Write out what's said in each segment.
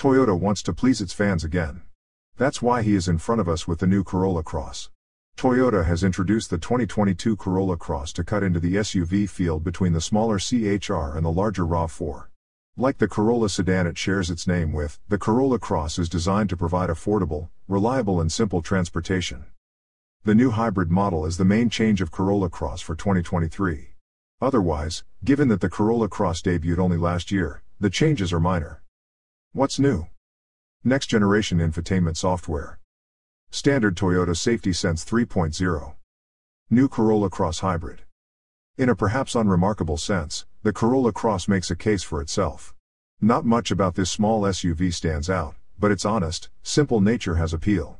Toyota wants to please its fans again. That's why he is in front of us with the new Corolla Cross. Toyota has introduced the 2022 Corolla Cross to cut into the SUV field between the smaller CH-R and the larger RAV4. Like the Corolla sedan it shares its name with, the Corolla Cross is designed to provide affordable, reliable and simple transportation. The new hybrid model is the main change of Corolla Cross for 2023. Otherwise, given that the Corolla Cross debuted only last year, the changes are minor. What's new? Next generation infotainment software. Standard Toyota Safety Sense 3.0. New Corolla Cross Hybrid. In a perhaps unremarkable sense, the Corolla Cross makes a case for itself. Not much about this small SUV stands out, but its honest, simple nature has appeal.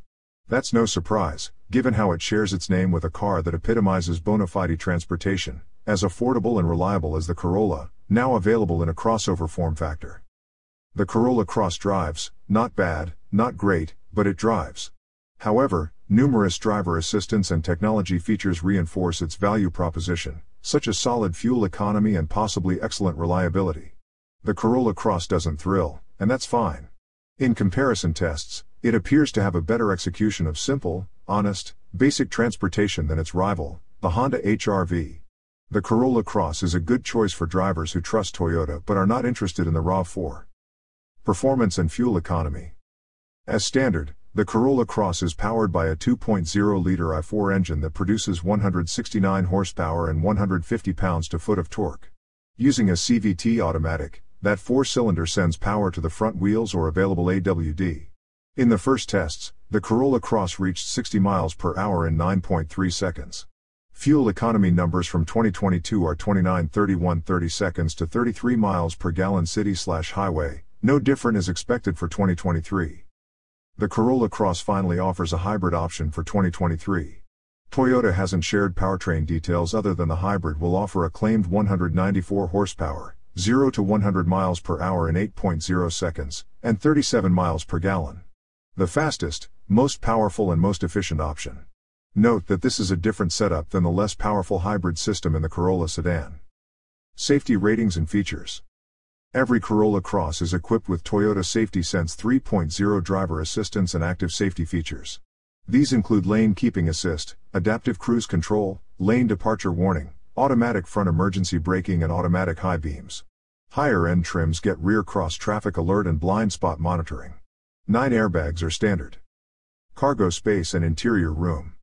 That's no surprise, given how it shares its name with a car that epitomizes bona fide transportation, as affordable and reliable as the Corolla, now available in a crossover form factor. The Corolla Cross drives, not bad, not great, but it drives. However, numerous driver assistance and technology features reinforce its value proposition, such as solid fuel economy and possibly excellent reliability. The Corolla Cross doesn't thrill, and that's fine. In comparison tests, it appears to have a better execution of simple, honest, basic transportation than its rival, the Honda HR-V. The Corolla Cross is a good choice for drivers who trust Toyota but are not interested in the RAV4. Performance and fuel economy. As standard, the Corolla Cross is powered by a 2.0-liter i4 engine that produces 169 horsepower and 150 pounds-to-foot of torque. Using a CVT automatic, that four-cylinder sends power to the front wheels or available AWD. In the first tests, the Corolla Cross reached 60 miles per hour in 9.3 seconds. Fuel economy numbers from 2022 are 29:31:30 seconds to 33 miles per gallon city/highway, no different is expected for 2023. The Corolla Cross finally offers a hybrid option for 2023. Toyota hasn't shared powertrain details other than the hybrid will offer a claimed 194 horsepower, 0 to 100 miles per hour in 8.0 seconds, and 37 miles per gallon. The fastest, most powerful and most efficient option. Note that this is a different setup than the less powerful hybrid system in the Corolla sedan. Safety ratings and features. Every Corolla Cross is equipped with Toyota Safety Sense 3.0 driver assistance and active safety features. These include lane keeping assist, adaptive cruise control, lane departure warning, automatic front emergency braking and automatic high beams. Higher end trims get rear cross traffic alert and blind spot monitoring. 9 airbags are standard. Cargo space and interior room.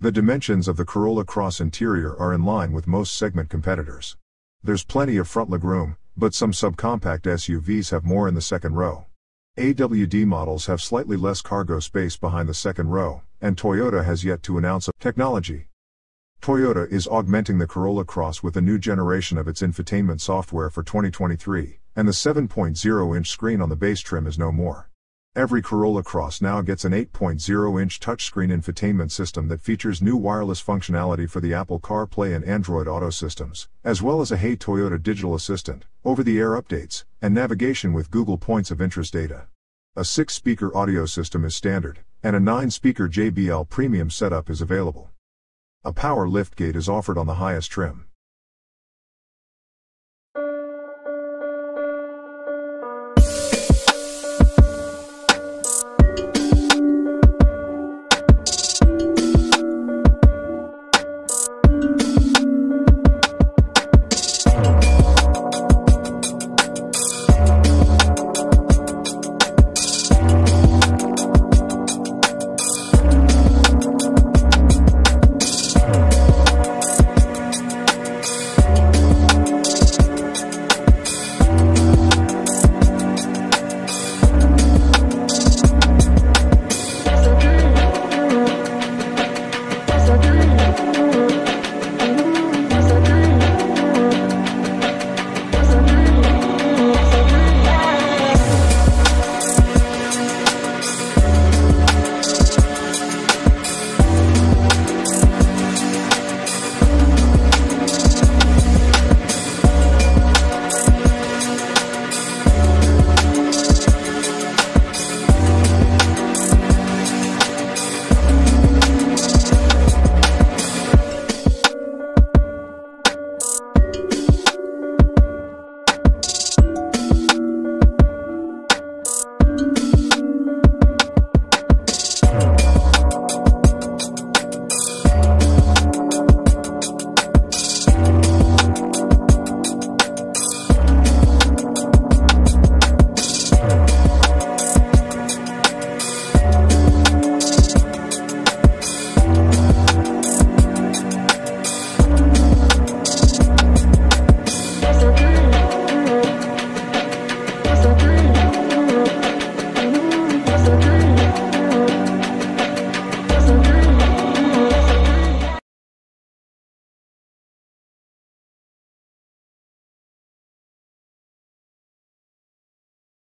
The dimensions of the Corolla Cross interior are in line with most segment competitors. There's plenty of front leg room, but some subcompact SUVs have more in the second row. AWD models have slightly less cargo space behind the second row, and Toyota has yet to announce a technology. Toyota is augmenting the Corolla Cross with a new generation of its infotainment software for 2023, and the 7.0-inch screen on the base trim is no more. Every Corolla Cross now gets an 8.0-inch touchscreen infotainment system that features new wireless functionality for the Apple CarPlay and Android Auto systems, as well as a Hey Toyota digital assistant, over-the-air updates, and navigation with Google Points of Interest data. A 6-speaker audio system is standard, and a 9-speaker JBL premium setup is available. A power liftgate is offered on the highest trim.